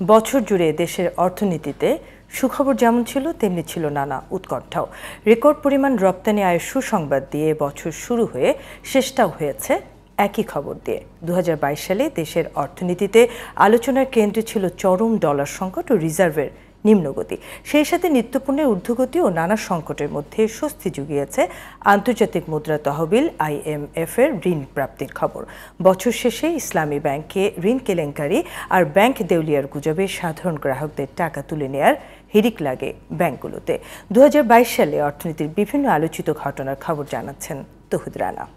बछर जुड़े देशेर अर्थनीतिते सुखबर जेमन छिलो तेमनि छिलो नाना उत्कण्ठाओ। रेकर्ड परिमाण रप्तानी आय सुसंबाद दिए बछर शुरू हुए शेषटाओ हयेछे एकई खबर दिए। 2022 साले देशेर अर्थनीतिते आलोचनार केंद्रे छिलो चरम डलार संकट और रिजार्वेर निम्नगति, सेई साथे नित्यपण्येर ऊर्ध्वगति और नाना संकटेर मध्ये स्वस्ति जुगियेछे आंतर्जातिक मुद्रा तहबिल IMF एर ऋण प्राप्तिर खबर। बछर शेषे इस्लामी बैंके ऋण केलेंकारि और बैंक देउलियार गुजबे साधारण ग्राहकदेर टाका तुले नेयार हिड़िक लागे बैंकगुलोते। 2022 साले अर्थनीतिर विभिन्न आलोचित घटनार खबर जानाच्छेन तौहिद राना।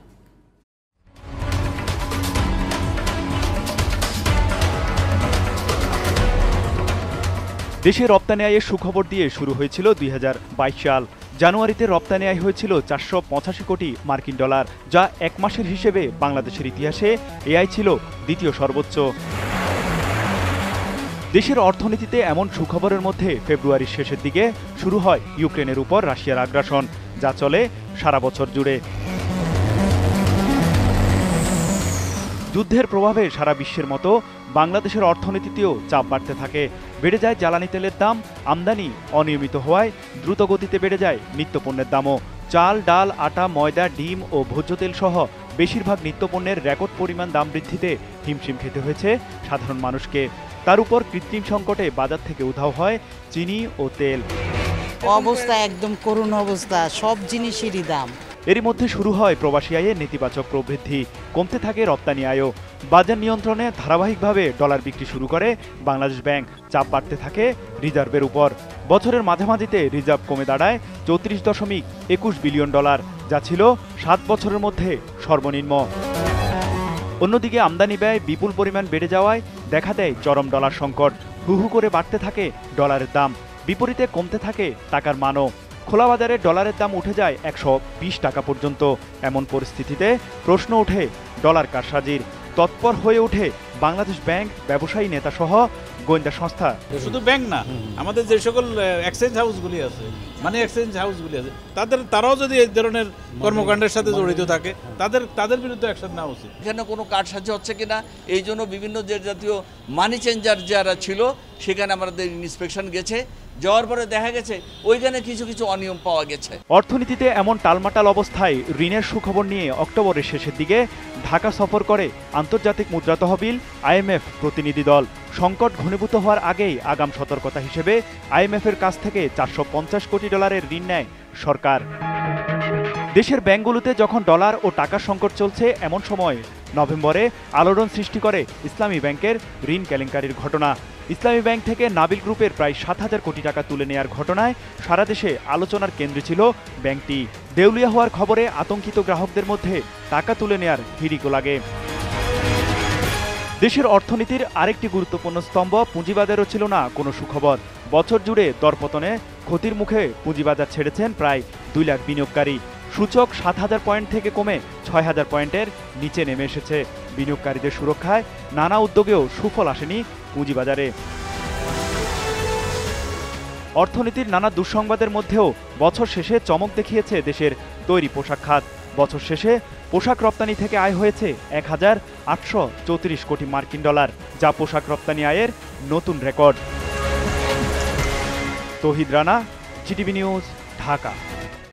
देशे रप्तानी आये सुखबर दिए शुरू হয়েছিল 2022 साल। জানুয়ারিতে রপ্তানি আয় হয়েছিল 485 কোটি মার্কিন ডলার, যা এক মাসের হিসেবে বাংলাদেশের ইতিহাসে এই আয় ছিল দ্বিতীয় সর্বোচ্চ। দেশের অর্থনীতিতে এমন সুখবরের মধ্যে ফেব্রুয়ারির শেষের দিকে শুরু হয় ইউক্রেনের উপর রাশিয়ার আগ্রাসন, যা চলে সারা বছর জুড়ে। যুদ্ধের প্রভাবে সারা বিশ্বের মতো বাংলাদেশের অর্থনীতিতেও চাপ বাড়তে থাকে। বেড়ে যায় জ্বালানি তেলের দাম, আমদানি অনিয়মিত হওয়ায় দ্রুত গতিতে বেড়ে যায় নিত্যপণ্যের দামও। চাল, ডাল, আটা, ময়দা, ডিম ও ভোজ্য তেল সহ বেশিরভাগ নিত্যপণ্যের রেকর্ড পরিমাণ দাম বৃদ্ধিতে হিমশিম খেতে হয়েছে সাধারণ মানুষকে। তার উপর কৃত্রিম সংকটে বাজার থেকে উধাও হয় চিনি ও তেল। অবস্থা একদম করুণ অবস্থা, সব জিনিসেরই দাম। এরই মধ্যে শুরু হয় প্রবাসী আয়ে নেতিবাচক প্রবৃদ্ধি, কমতে থাকে রপ্তানি আয়ও। বাজার নিয়ন্ত্রণে ধারাবাহিকভাবে ডলার বিক্রি শুরু করে বাংলাদেশ ব্যাংক, চাপ বাড়তে থাকে রিজার্ভের উপর। বছরের মাঝামাঝিতে রিজার্ভ কমে দাঁড়ায় 34.21 বিলিয়ন ডলার, যা ছিল 7 বছরের মধ্যে সর্বনিম্ন। অন্যদিকে আমদানি ব্যয় বিপুল পরিমাণ বেড়ে যাওয়ায় দেখা দেয় চরম ডলার সংকট। হুহু করে বাড়তে থাকে ডলারের দাম, বিপরীতে কমতে থাকে টাকার মানও। খোলা বাজারে ডলারের দাম উঠে যায় 120 টাকা পর্যন্ত। এমন পরিস্থিতিতে প্রশ্ন ওঠে ডলার কারসাজির। তৎপর হয়ে ওঠে বাংলাদেশ ব্যাংক, ব্যবসায়ী নেতা সহ গোয়েন্দা সংস্থা। শুধু ব্যাংক না, আমাদের যে সকল এক্সচেঞ্জ হাউসগুলি আছে, মানে এক্সচেঞ্জ হাউসগুলি আছে, তারাও যদি এই ধরনের কর্মকাণ্ডের সাথে জড়িত থাকে তাদের বিরুদ্ধে অ্যাকশন নেওয়া উচিত। এখানে কোনো কারসাজি হচ্ছে কিনা এই জন্য বিভিন্ন যে জাতীয় মানি চেঞ্জার যারা ছিল সেখানে আমাদের ইন্সপেকশন গেছে, যাওয়ার পরে দেখা গেছে ওইখানে কিছু কিছু অনিয়ম পাওয়া গেছে। অর্থনীতিতে এমন টালমাটাল অবস্থায় ঋণের সুখবর নিয়ে অক্টোবরের শেষের দিকে ঢাকা সফর করে আন্তর্জাতিক মুদ্রা তহবিল IMF প্রতিনিধি দল। সংকট ঘনীভূত হওয়ার আগেই আগাম সতর্কতা হিসেবে IMF-এর কাছ থেকে 450 কোটি ডলারের ঋণ নেয় সরকার। দেশের ব্যাংকগুলোতে যখন ডলার ও টাকার সংকট চলছে এমন সময় নভেম্বরে আলোড়ন সৃষ্টি করে ইসলামী ব্যাংকের ঋণ কেলেঙ্কারির ঘটনা। ইসলামী ব্যাংক থেকে নাবিল গ্রুপের প্রায় 7,000 কোটি টাকা তুলে নেয়ার ঘটনায় সারা দেশে আলোচনার কেন্দ্রে ছিল ব্যাংকটি। দেউলিয়া হওয়ার খবরে আতঙ্কিত গ্রাহকদের মধ্যে টাকা তুলে নেয়ার হিড়িক লাগে। দেশের অর্থনীতির আরেকটি গুরুত্বপূর্ণ স্তম্ভ পুঁজিবাজারও ছিল না কোনো সুখবর। বছর জুড়ে দরপতনে ক্ষতির মুখে পুঁজিবাজার ছেড়েছেন প্রায় 2 লাখ বিনিয়োগকারী। সূচক 7,000 পয়েন্ট থেকে কমে 6,000 পয়েন্টের নিচে নেমে এসেছে। বিনিয়োগকারীদের সুরক্ষায় নানা উদ্যোগেও সুফল আসেনি পুঁজিবাজারে। অর্থনীতির নানা দুঃসংবাদের মধ্যেও বছর শেষে চমক দেখিয়েছে দেশের তৈরি পোশাক খাত। বছর শেষে পোশাক রপ্তানি থেকে আয় হয়েছে 1,834 কোটি মার্কিন ডলার, যা পোশাক রপ্তানি আয়ের নতুন record. Tauhid Rana, GTV news, Dhaka.